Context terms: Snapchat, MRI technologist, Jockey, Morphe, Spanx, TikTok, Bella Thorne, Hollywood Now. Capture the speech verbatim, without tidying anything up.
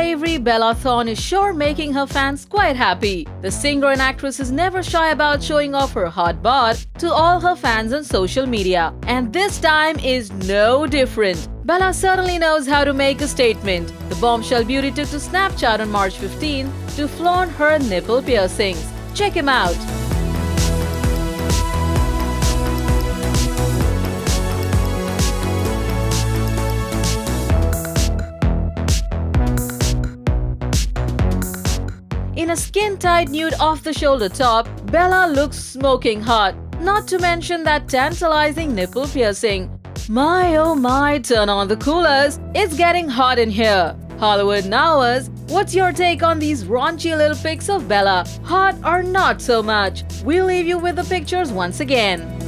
slavery, Bella Thorne is sure making her fans quite happy. The singer and actress is never shy about showing off her hot bod to all her fans on social media. And this time is no different. Bella certainly knows how to make a statement. The bombshell beauty took to Snapchat on March fifteenth to flaunt her nipple piercings. Check him out. In a skin-tight nude off-the-shoulder top, Bella looks smoking hot, not to mention that tantalizing nipple piercing. My oh my, turn on the coolers, it's getting hot in here. Hollywood Nowers, what's your take on these raunchy little pics of Bella? Hot or not so much? We'll leave you with the pictures once again.